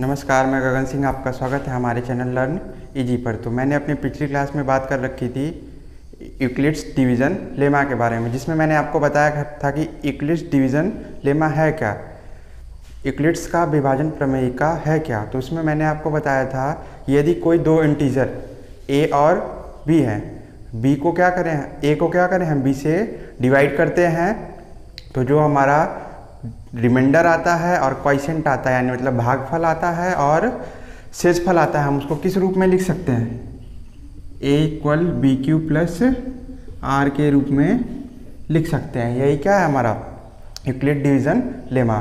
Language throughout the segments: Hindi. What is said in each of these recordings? नमस्कार, मैं गगन सिंह, आपका स्वागत है हमारे चैनल लर्न इजी पर। तो मैंने अपनी पिछली क्लास में बात कर रखी थी यूक्लिड्स डिवीज़न लेमा के बारे में, जिसमें मैंने आपको बताया था कि यूक्लिड्स डिवीज़न लेमा है क्या, यूक्लिड्स का विभाजन प्रमेय का है क्या। तो उसमें मैंने आपको बताया था यदि कोई दो इंटीजर ए और बी हैं, बी को क्या करें, ए को क्या करें, हम बी से डिवाइड करते हैं तो जो हमारा रिमाइंडर आता है और क्वोशेंट आता है, यानी मतलब भागफल आता है और शेषफल आता है, हम उसको किस रूप में लिख सकते हैं, a equal b q plus r के रूप में लिख सकते हैं। यही क्या है हमारा यूक्लिड डिवीज़न लेमा,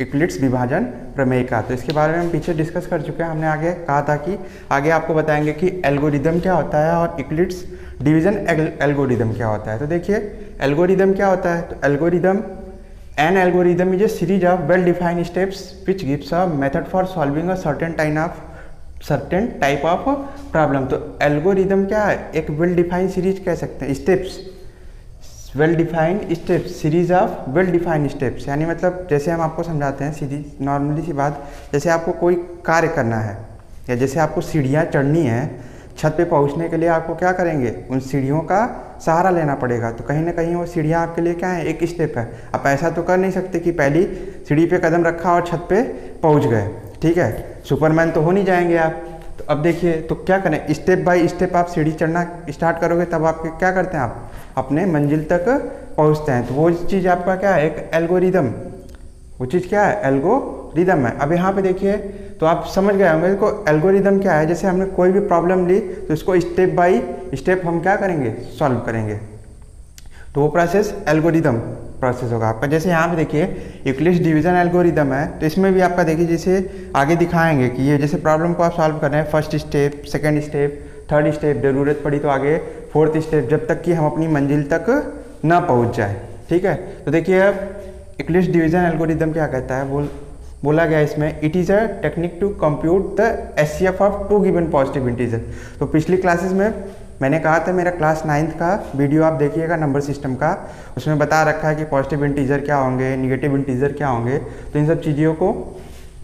यूक्लिड्स विभाजन प्रमेय का। तो इसके बारे में हम पीछे डिस्कस कर चुके हैं, हमने आगे कहा था कि आगे आपको बताएंगे कि एल्गोरिदम क्या होता है और यूक्लिड्स डिवीज़न एल्गोरिदम क्या होता है। तो देखिए एल्गोरिदम क्या होता है, तो algorithm An algorithm is a series of well-defined steps which gives a method for solving a certain type of problem। तो algorithm क्या है, एक well-defined series कह सकते हैं, steps, well-defined steps, series of well-defined steps, यानी मतलब जैसे हम आपको समझाते हैं सीधी नॉर्मली सी बात, जैसे आपको कोई कार्य करना है या जैसे आपको सीढ़ियाँ चढ़नी है, छत पे पहुँचने के लिए आपको क्या करेंगे, उन सीढ़ियों का सहारा लेना पड़ेगा। तो कहीं ना कहीं वो सीढ़ियाँ आपके लिए क्या है, एक स्टेप है। आप ऐसा तो कर नहीं सकते कि पहली सीढ़ी पे कदम रखा और छत पे पहुँच गए, ठीक है, सुपरमैन तो हो नहीं जाएंगे आप। तो अब देखिए तो क्या करें, स्टेप बाय स्टेप आप सीढ़ी चढ़ना स्टार्ट करोगे तब आप क्या करते हैं, आप अपने मंजिल तक पहुँचते हैं। तो वो चीज़ आपका क्या है, एक एल्गोरिदम, वो चीज़ क्या है, एल्गोरिदम है। अब यहाँ पे देखिए तो आप समझ गए होंगे इसको एल्गोरिदम क्या है। जैसे हमने कोई भी प्रॉब्लम ली तो इसको स्टेप बाय स्टेप हम क्या करेंगे, सॉल्व करेंगे, तो वो प्रोसेस एल्गोरिदम प्रोसेस होगा आपका। जैसे यहाँ पे देखिए यूक्लिड्स डिवीज़न एल्गोरिदम है, तो इसमें भी आपका देखिए जैसे आगे दिखाएंगे कि ये जैसे प्रॉब्लम को आप सॉल्व कर रहे हैं, first step, second step, third step, ज़रूरत पड़ी तो आगे फोर्थ स्टेप, जब तक कि हम अपनी मंजिल तक ना पहुँच जाए, ठीक है। तो देखिए अब यूक्लिड्स डिवीज़न एल्गोरिदम क्या कहता है, बोला गया इसमें it is a technique to compute the HCF of two given positive integer. तो पिछली क्लासेस में मैंने कहा था, मेरा क्लास 9th का वीडियो आप देखिएगा नंबर सिस्टम का, उसमें बता रखा है कि पॉजिटिव इंटीजर क्या होंगे, निगेटिव इंटीजर क्या होंगे। तो इन सब चीज़ों को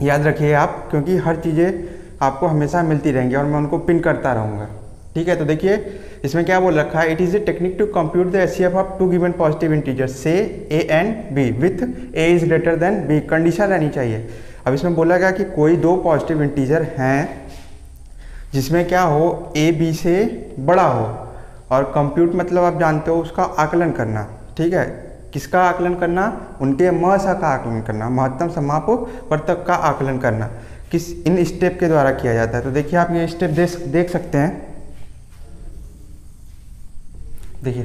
याद रखिए आप, क्योंकि हर चीज़ें आपको हमेशा मिलती रहेंगी और मैं उनको पिन करता रहूँगा, ठीक है। तो देखिए इसमें क्या बोल रखा है, it is a technique to compute the HCF of two given positive integer से a and b with a is greater than b, condition रहनी चाहिए। अब इसमें बोला गया कि कोई दो पॉजिटिव इंटीजर हैं जिसमें क्या हो, a b से बड़ा हो, और कंप्यूट मतलब आप जानते हो उसका आकलन करना, ठीक है, किसका आकलन करना, उनके मसा का आकलन करना, महत्तम समाप वर्तक का आकलन करना, किस इन स्टेप के द्वारा किया जाता है। तो देखिए आप ये स्टेप देख सकते हैं, देखिए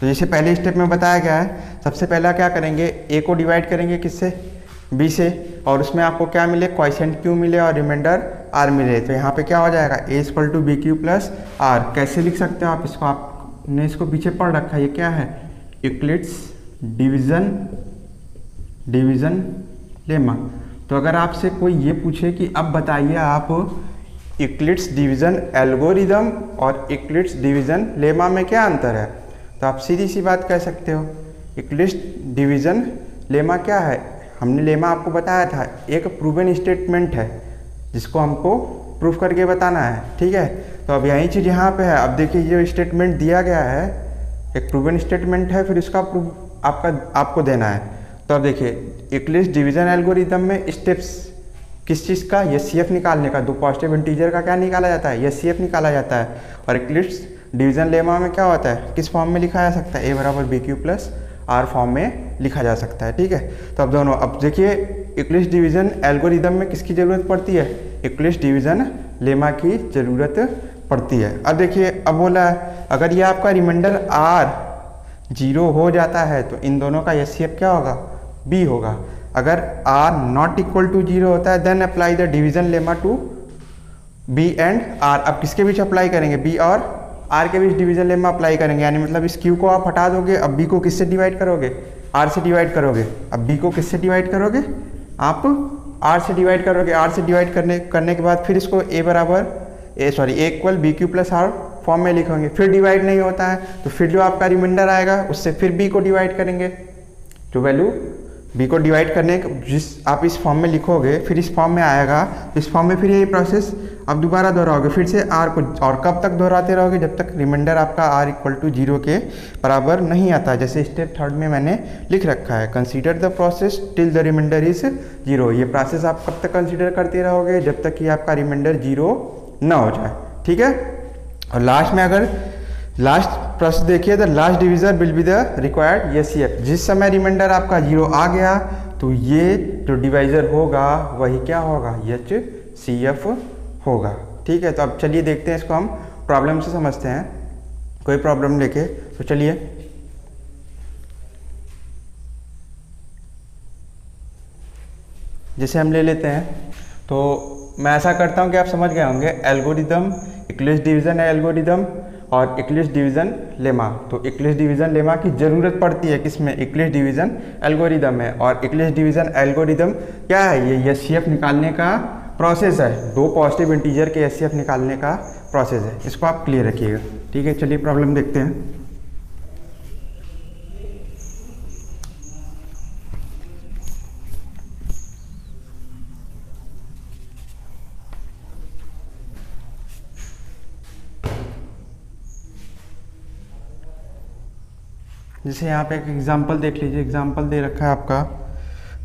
तो जैसे पहले स्टेप में बताया गया है, सबसे पहला क्या करेंगे, ए को डिवाइड करेंगे किससे, बी से, और उसमें आपको क्या मिले, क्वोशेंट क्यू मिले और रिमाइंडर आर मिले। तो यहाँ पे क्या हो जाएगा, a equal to b q plus r. कैसे लिख सकते हो आप इसको, आपने इसको पीछे पढ़ रखा है, ये क्या है, यूक्लिड्स डिवीज़न लेमा। तो अगर आपसे कोई ये पूछे कि अब बताइए आप यूक्लिड्स डिवीज़न एल्गोरिदम और यूक्लिड्स डिवीज़न लेमा में क्या अंतर है, तो आप सीधी सी बात कह सकते हो, यूक्लिड्स डिवीज़न लेमा क्या है, हमने लेमा आपको बताया था एक प्रूवन स्टेटमेंट है जिसको हमको प्रूफ करके बताना है, ठीक है। तो अब यही चीज़ यहाँ पे है। अब देखिए ये स्टेटमेंट दिया गया है, एक प्रूवन स्टेटमेंट है, फिर उसका प्रूफ आपको देना है। तो अब देखिए यूक्लिड्स डिवीज़न एल्गोरिदम में स्टेप्स किस चीज़ का, HCF निकालने का, दो पॉजिटिव इंटीजर का क्या निकाला जाता है, HCF निकाला जाता है। और यूक्लिड्स डिवीज़न लेमा में क्या होता है, किस फॉर्म में लिखा जा सकता है, a बराबर b q plus r form में लिखा जा सकता है, ठीक है। तो अब दोनों, अब देखिए यूक्लिड्स डिवीज़न एल्गोरिदम में किसकी ज़रूरत पड़ती है, यूक्लिड्स डिवीज़न लेमा की ज़रूरत पड़ती है। अब देखिए अब बोला है अगर ये आपका रिमाइंडर आर 0 हो जाता है तो इन दोनों का HCF क्या होगा, बी होगा। अगर r नॉट इक्वल टू 0 होता है then apply the division lemma to b and r। अब किसके बीच अप्लाई करेंगे, b और r के बीच डिवीज़न लेमा अप्लाई करेंगे, यानी मतलब इस q को आप हटा दोगे, अब b को किससे डिवाइड करोगे, r से डिवाइड करोगे। अब b को किससे डिवाइड करोगे, आप r से डिवाइड करोगे। r से डिवाइड करने के बाद फिर इसको a बराबर a equal b q plus r form में लिखोगे, फिर डिवाइड नहीं होता है तो फिर जो आपका रिमाइंडर आएगा उससे फिर b को डिवाइड करेंगे, जो वैल्यू b को डिवाइड करने जिस आप इस फॉर्म में लिखोगे फिर इस फॉर्म में आएगा, इस फॉर्म में फिर यही प्रोसेस आप दोबारा दोहराओगे फिर से r को, और कब तक दोहराते रहोगे जब तक रिमाइंडर आपका r इक्वल टू 0 के बराबर नहीं आता, जैसे स्टेप थर्ड में मैंने लिख रखा है consider the process till the remainder is 0। ये प्रोसेस आप कब तक कंसीडर करते रहोगे जब तक कि आपका रिमाइंडर 0 ना हो जाए, ठीक है। और लास्ट में अगर लास्ट प्रश्न देखिए, the last divisor will be the required HCF. जिस समय रिमाइंडर आपका 0 आ गया तो ये जो डिवाइजर होगा वही क्या होगा, एचसीएफ होगा, ठीक है। तो अब चलिए देखते हैं इसको हम प्रॉब्लम से समझते हैं, कोई प्रॉब्लम लेके। तो चलिए जैसे हम ले लेते हैं, तो मैं ऐसा करता हूँ कि आप समझ गए होंगे एल्गोरिदम, यूक्लिड डिवीजन है एल्गोरिदम और यूक्लिड डिवीज़न लेमा। तो यूक्लिड डिवीज़न लेमा की ज़रूरत पड़ती है किसमें, यूक्लिड डिवीज़न एल्गोरिदम है। और यूक्लिड डिवीज़न एल्गोरिदम क्या है, ये एचसीएफ निकालने का प्रोसेस है, दो पॉजिटिव इंटीजर के एचसीएफ निकालने का प्रोसेस है। इसको आप क्लियर रखिएगा, ठीक है। चलिए प्रॉब्लम देखते हैं। जैसे यहाँ पे एक एग्जांपल देख लीजिए, एग्जांपल दे रखा है आपका,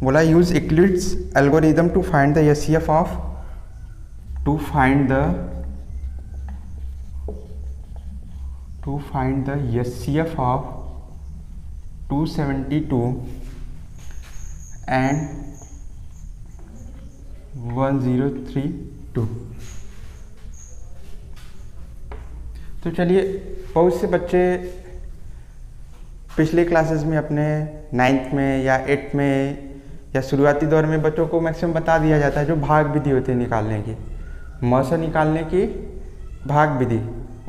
बोला use Euclid's algorithm to find the HCF of to find the HCF of 272 and 1032। तो चलिए बहुत से बच्चे पिछले क्लासेस में अपने 9th में या 8th में या शुरुआती दौर में बच्चों को मैक्सिमम बता दिया जाता है जो भाग विधि होती है निकालने की, मौसा निकालने की भाग विधि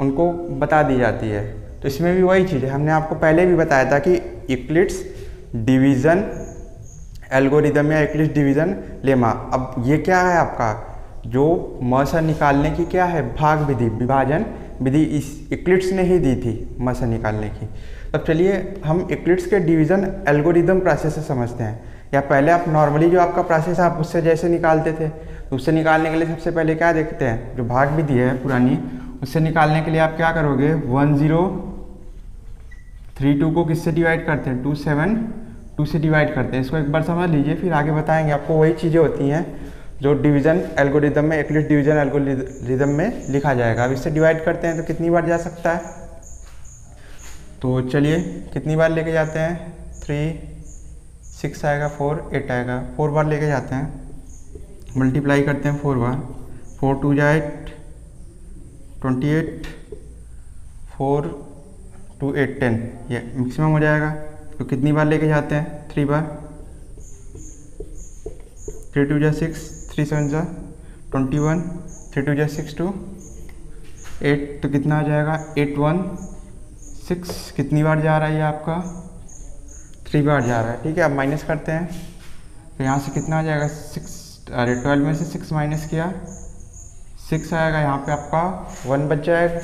उनको बता दी जाती है। तो इसमें भी वही चीज़ है, हमने आपको पहले भी बताया था कि यूक्लिड्स डिवीज़न एल्गोरिदम या यूक्लिड्स डिवीज़न लेमा, अब ये क्या है आपका जो मौसा निकालने की क्या है भाग विधि, विभाजन विधि इस यूक्लिड्स ने ही दी थी मौसा निकालने की। तब चलिए हम यूक्लिड्स के डिवीज़न एल्गोरिदम प्रोसेस से समझते हैं, या पहले आप नॉर्मली जो आपका प्रोसेस आप उससे जैसे निकालते थे तो उससे निकालने के लिए सबसे पहले क्या देखते हैं, जो भाग विधि है पुरानी उससे निकालने के लिए आप क्या करोगे 1032 को किससे डिवाइड करते हैं 272 से डिवाइड करते हैं। इसको एक बार समझ लीजिए फिर आगे बताएँगे आपको, वही चीज़ें होती हैं जो डिवीज़न एल्गोरिदम में यूक्लिड डिवीज़न एल्गोरिदम में लिखा जाएगा। अब इससे डिवाइड करते हैं तो कितनी बार जा सकता है, तो चलिए कितनी बार लेके जाते हैं 3 6 आएगा 4 8 आएगा, 4 बार लेके जाते हैं, मल्टीप्लाई करते हैं 4 बार, 4 2 8 28 4 2 8 10, ये मैक्सिमम हो जाएगा। तो कितनी बार लेके जाते हैं 3 बार, 3 2 6 3 7 21 3 2 6 2 8, तो कितना हो जाएगा 8 1 6। कितनी बार जा रहा है ये आपका 3 बार जा रहा है, ठीक है। आप माइनस करते हैं तो यहाँ से कितना आ जाएगा 6, अरे 12 में से 6 माइनस किया 6 आएगा, यहाँ पे आपका 1 बच जाएगा,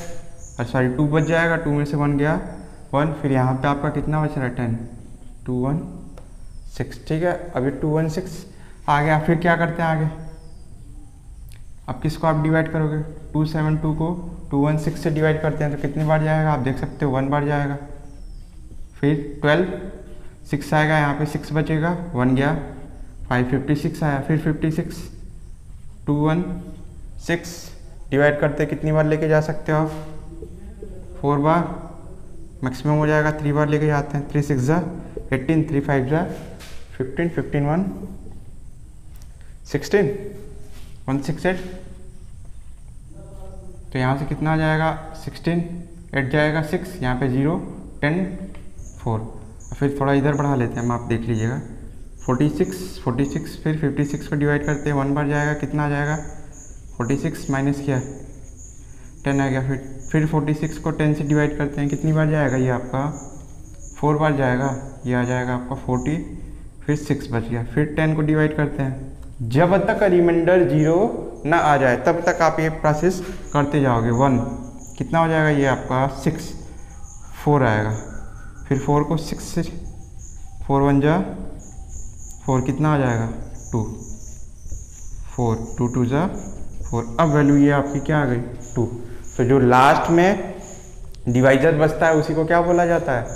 और सॉरी 2 बच जाएगा, 2 में से 1 गया 1, फिर यहाँ पे आपका कितना बच रहा है 10, 2 1 6, ठीक है। अभी 2 1 6 आ गया, फिर क्या करते हैं आगे अब किसको आप डिवाइड करोगे 2 7 2 को 2 1 6 से डिवाइड करते हैं तो कितनी बार जाएगा आप देख सकते हो 1 बार जाएगा। फिर 12 6 आएगा, यहाँ पे 6 बचेगा 1 गया 5 56 आया, फिर 56 2 1 6 डिवाइड करते कितनी बार लेके जा सकते हो आप 4 बार, मैक्सिमम हो जाएगा 3 बार लेके जाते हैं 3 6 18 3 5 15 1 16 1 6 8, तो यहाँ से कितना आ जाएगा 16 8 जाएगा 6, यहाँ पे 0 10 4। फिर थोड़ा इधर बढ़ा लेते हैं हम, आप देख लीजिएगा 46 फिर 56 को डिवाइड करते हैं 1 बार जाएगा, कितना आ जाएगा 46 माइनस किया 10 आ गया, फिर 46 को 10 से डिवाइड करते हैं कितनी बार जाएगा ये आपका 4 बार जाएगा, ये आ जाएगा आपका 40, फिर 6 बच गया, फिर 10 को डिवाइड करते हैं। जब तक रिमाइंडर 0 ना आ जाए तब तक आप ये प्रोसेस करते जाओगे। 1 कितना हो जाएगा ये आपका 6 4 आएगा, फिर 4 को 6 से 4 1 जा फोर कितना आ जाएगा टू, फोर टू टू ज़ा फोर। अब वैल्यू ये आपकी क्या आ गई टू। तो जो लास्ट में डिवाइजर बचता है उसी को क्या बोला जाता है,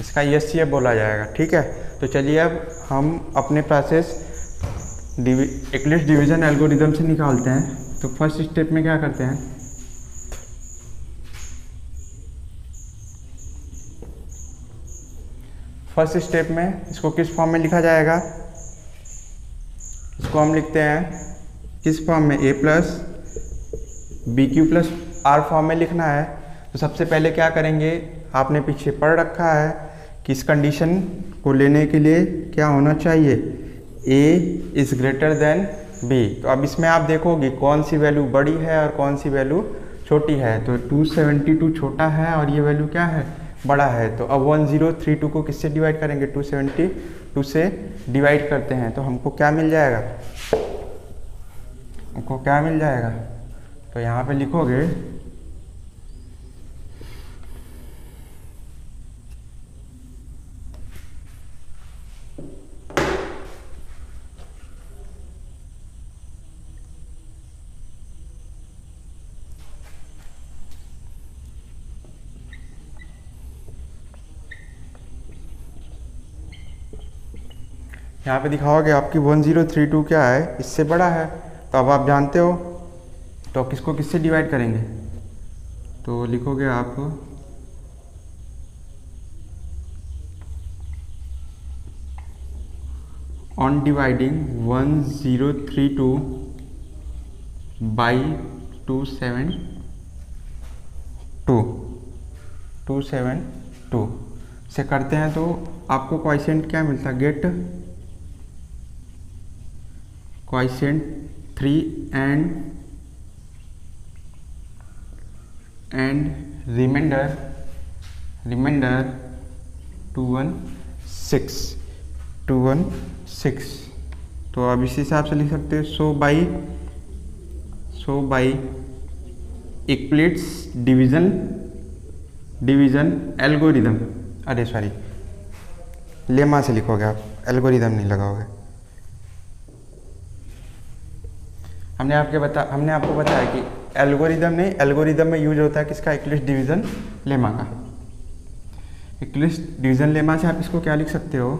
इसका एचसीएफ बोला जाएगा। ठीक है, तो चलिए अब हम अपने प्रोसेस यूक्लिड डिवीजन एल्गोरिदम से निकालते हैं। तो फर्स्ट स्टेप में क्या करते हैं, फर्स्ट स्टेप में इसको किस फॉर्म में लिखा जाएगा, इसको हम लिखते हैं किस फॉर्म में, a plus b q plus r form में लिखना है। तो सबसे पहले क्या करेंगे, आपने पीछे पढ़ रखा है कि इस कंडीशन को लेने के लिए क्या होना चाहिए, a is greater than b. तो अब इसमें आप देखोगे कौन सी वैल्यू बड़ी है और कौन सी वैल्यू छोटी है। तो 272 छोटा है और ये वैल्यू क्या है बड़ा है। तो अब 1032 को किससे डिवाइड करेंगे, 272 से डिवाइड करते हैं। तो हमको क्या मिल जाएगा, हमको क्या मिल जाएगा, तो यहाँ पे लिखोगे यहाँ पे दिखाओगे आपकी 1032 क्या है, इससे बड़ा है। तो अब आप जानते हो तो किसको किससे डिवाइड करेंगे, तो लिखोगे आप 1/1032 by 272 272 से करते हैं। तो आपको क्वोशिएंट क्या मिलता है, गेट क्वोशिएंट 3 and remainder 216। तो अब इस हिसाब से लिख सकते हैं 100 by यूक्लिड्स डिवीजन एल्गोरिदम, अरे सॉरी लेमा से लिखोगे आप, एल्गोरिदम नहीं लगाओगे। हमने आपको बताया कि एल्गोरिदम नहीं, एल्गोरिदम में यूज होता है किसका, यूक्लिड डिवीजन लेमा का। यूक्लिड डिवीजन लेमा से आप इसको क्या लिख सकते हो,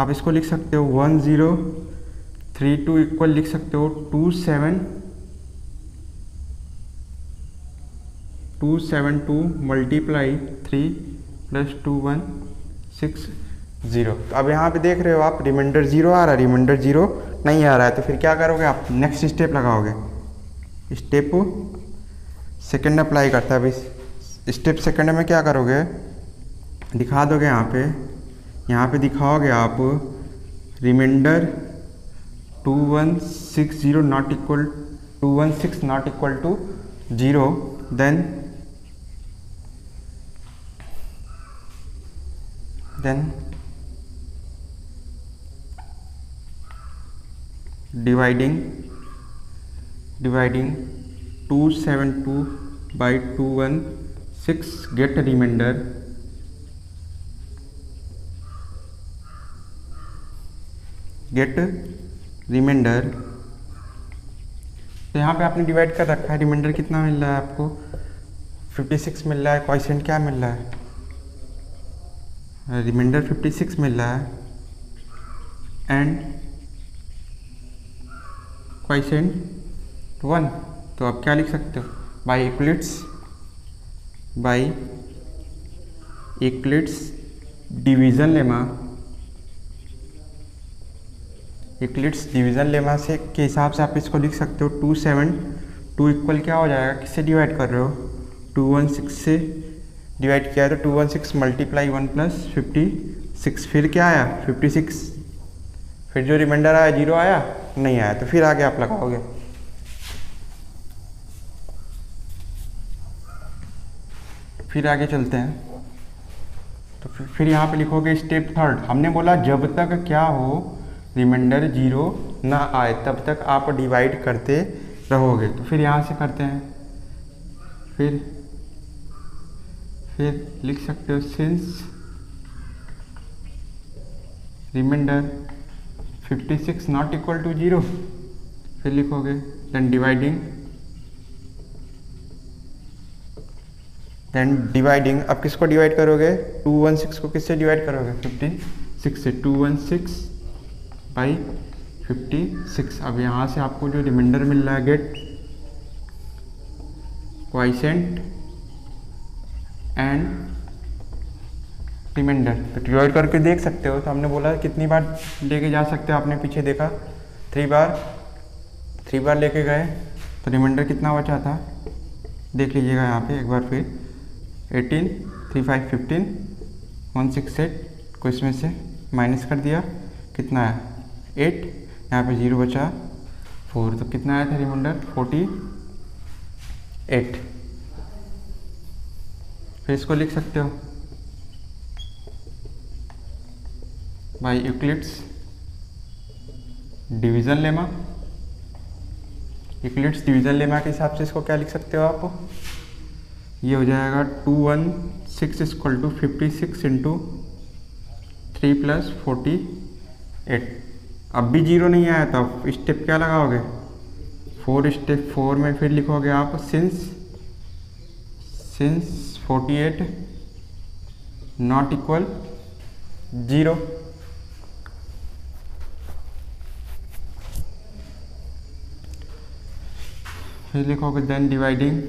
आप इसको लिख सकते हो 1032 इक्वल लिख सकते हो 272 मल्टीप्लाई 3 + 2160। तो अब यहाँ पे देख रहे हो आप रिमाइंडर 0 आ रहा है, रिमाइंडर 0 नहीं आ रहा है। तो फिर क्या करोगे आप, नेक्स्ट स्टेप लगाओगे, स्टेप सेकंड अप्लाई करता है। अभी स्टेप सेकंड में क्या करोगे, दिखा दोगे यहाँ पे दिखाओगे आप remainder 2160 not equal to 0, then dividing 272 by 216 get remainder 216। तो यहाँ पे आपने डिवाइड कर रखा है, रिमाइंडर कितना मिल रहा है आपको 56 मिल रहा है, क्वोशिएंट क्या मिल रहा है, रिमाइंडर 56 मिल रहा है एंड क्वोशिएंट 1। तो आप क्या लिख सकते हो, by Euclid's division lemma, Euclid's division lemma से के हिसाब से आप इसको लिख सकते हो 272 इक्वल क्या हो जाएगा, किससे डिवाइड कर रहे हो 216 से डिवाइड किया तो 216 मल्टीप्लाई 1 + 56। फिर क्या आया 56, फिर जो रिमाइंडर आया 0 आया नहीं आया। तो फिर आगे आप लगाओगे, फिर आगे चलते हैं। तो फिर यहाँ पे लिखोगे स्टेप थर्ड। हमने बोला जब तक क्या हो रिमाइंडर 0 ना आए तब तक आप डिवाइड करते रहोगे। तो फिर यहाँ से करते हैं, फिर लिख सकते हो since remainder 56 not equal to zero, फिर लिखोगे देन डिवाइडिंग अब किसको डिवाइड करोगे, 216 को किससे डिवाइड करोगे, 56 से, 216 बाई 56। अब यहाँ से आपको जो रिमाइंडर मिल रहा है गेट क्वोशेंट एंड रिमाइंडर, तो डिवाइड करके देख सकते हो। तो हमने बोला कितनी बार लेके जा सकते हो, आपने पीछे देखा 3 बार लेके गए, तो रिमाइंडर कितना बचा था देख लीजिएगा यहाँ पे एक बार फिर। 18 35 15 168 को इसमें से माइनस कर दिया, कितना है 8, यहाँ पे 0 बचा 4, तो कितना आया था रिमाइंडर 48। फिर इसको लिख सकते हो by Euclid's division lemma, Euclid's division lemma के हिसाब से इसको क्या लिख सकते हो आप, ये हो जाएगा 216 इक्वल टू 56 इंटू 3 प्लस 48। अब भी जीरो नहीं आया तो आप स्टेप क्या लगाओगे 4, स्टेप 4 में फिर लिखोगे आप सिंस 48 नॉट इक्वल 0। फिर लिखोगे देन डिवाइडिंग,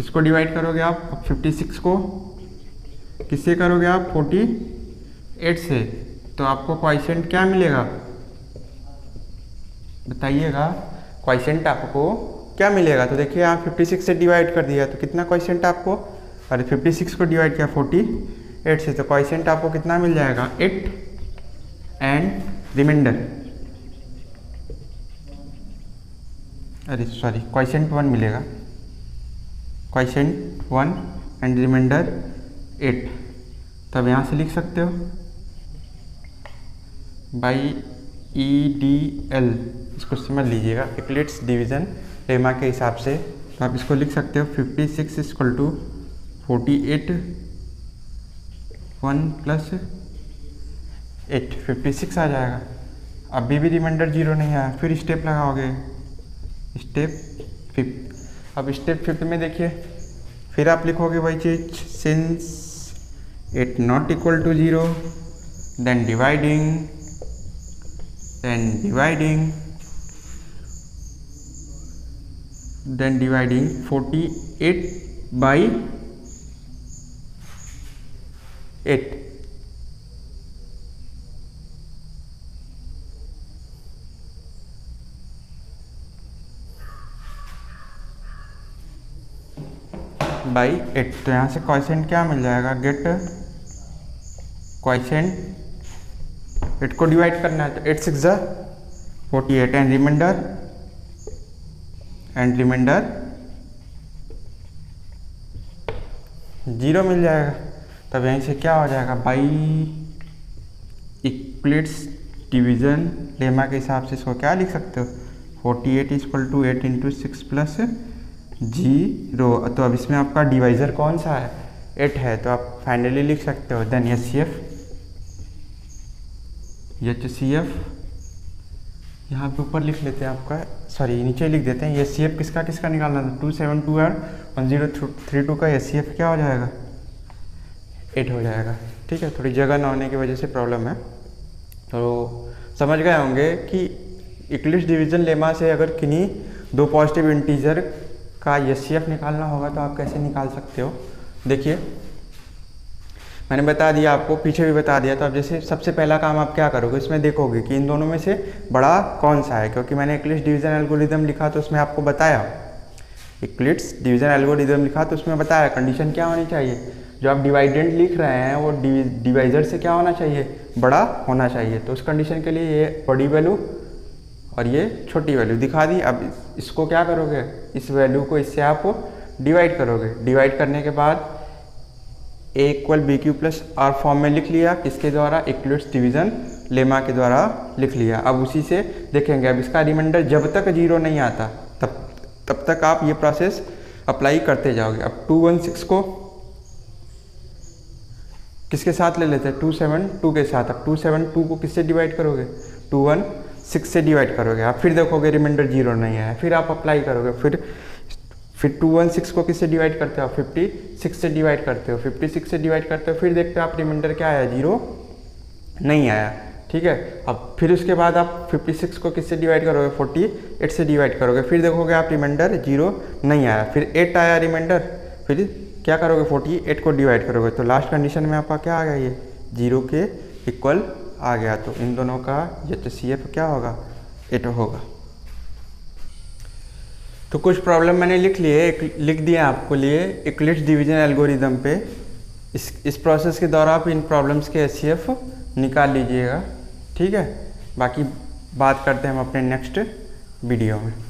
इसको डिवाइड करोगे आप 56 को, किससे करोगे आप 48 से, तो आपको क्वोशेंट क्या मिलेगा बताइएगा, क्वोशेंट आपको क्या मिलेगा। तो देखिए आप 56 से डिवाइड कर दिया तो कितना क्वोशेंट आपको, अरे 56 को डिवाइड किया 48 से, तो क्वोशेंट आपको कितना मिल जाएगा 8 एंड रिमाइंडर, अरे सॉरी क्वोशेंट 1 मिलेगा, क्वोशेंट 1 एंड रिमाइंडर 8। तब यहाँ से लिख सकते हो बाई EDL, इसको समझ लीजिएगा यूक्लिड्स डिवीजन लेमा के हिसाब से। तो आप इसको लिख सकते हो 56 इक्वल टू 48 1 प्लस 8, 56 आ जाएगा। अभी भी रिमाइंडर 0 नहीं आया, फिर स्टेप लगाओगे स्टेप 5। अब स्टेप 5 में देखिए फिर आप लिखोगे वही चीज since 8 not equal to 0 then dividing 48 by 8। By 8 तो यहाँ से क्वोशेंट क्या मिल जाएगा, गेट क्वोशेंट 8 को डिवाइड करना है तो 8 6 48 एंड रिमाइंडर 0 मिल जाएगा। तब यहीं से क्या हो जाएगा बाई यूक्लिड्स डिवीजन लेमा के हिसाब से इसको क्या लिख सकते हो 48 इक्वल टू 8 इंटू 6 प्लस 0। तो अब इसमें आपका डिवाइजर कौन सा है 8 है, तो आप फाइनली लिख सकते हो देन HCF यहाँ पे ऊपर लिख लेते हैं आपका, सॉरी नीचे लिख देते हैं HCF किसका किसका निकालना था 272 और 1032 का HCF क्या हो जाएगा 8 हो जाएगा। ठीक है, थोड़ी जगह ना होने की वजह से प्रॉब्लम है, तो समझ गए होंगे कि यूक्लिड्स डिवीजन लेमा से अगर किन्हीं दो पॉजिटिव इंटीजर का HCF निकालना होगा तो आप कैसे निकाल सकते हो। देखिए मैंने बता दिया आपको, पीछे भी बता दिया, तो अब जैसे सबसे पहला काम आप क्या करोगे, इसमें देखोगे कि इन दोनों में से बड़ा कौन सा है, क्योंकि मैंने यूक्लिड्स डिवीजन एल्गोरिदम लिखा तो उसमें आपको बताया, यूक्लिड्स डिवीजन एल्गोरिदम लिखा तो उसमें बताया कंडीशन क्या होनी चाहिए, जो आप डिवाइडेंड लिख रहे हैं वो डिवाइजर से क्या होना चाहिए, बड़ा होना चाहिए। तो उस कंडीशन के लिए ये बड़ी वैल्यू और ये छोटी वैल्यू दिखा दी। अब इसको क्या करोगे, इस वैल्यू को इससे आप डिवाइड करोगे, डिवाइड करने के बाद A = BQ + R फॉर्म में लिख लिया, किसके द्वारा यूक्लिड्स डिवीजन लेमा के द्वारा लिख लिया। अब उसी से देखेंगे, अब इसका रिमाइंडर जब तक 0 नहीं आता तब तक आप ये प्रोसेस अप्लाई करते जाओगे। अब 216 को किसके साथ ले लेते हैं 272 के साथ। अब 272 को किससे डिवाइड करोगे 216 से डिवाइड करोगे। आप फिर देखोगे रिमाइंडर जीरो नहीं आया, फिर आप अप्लाई करोगे, फिर 216 को किससे डिवाइड करते हो 56 से डिवाइड करते हो, 56 से डिवाइड करते हो, फिर देखते हो आप रिमाइंडर क्या आया जीरो नहीं आया। ठीक है, अब फिर उसके बाद आप 56 को किससे डिवाइड करोगे 48 से डिवाइड करोगे, फिर देखोगे आप रिमाइंडर जीरो नहीं आया, फिर 8 आया रिमाइंडर, फिर क्या करोगे 48 को डिवाइड करोगे। तो लास्ट कंडीशन में आपका क्या आ गया ये जीरो के इक्वल आ गया। तो इन दोनों का HCF क्या होगा 8 होगा। तो कुछ प्रॉब्लम मैंने लिख दिए आपको लिए यूक्लिड डिवीजन एल्गोरिदम पे। इस प्रोसेस के द्वारा आप इन प्रॉब्लम्स के HCF निकाल लीजिएगा। ठीक है, बाकी बात करते हैं हम अपने नेक्स्ट वीडियो में।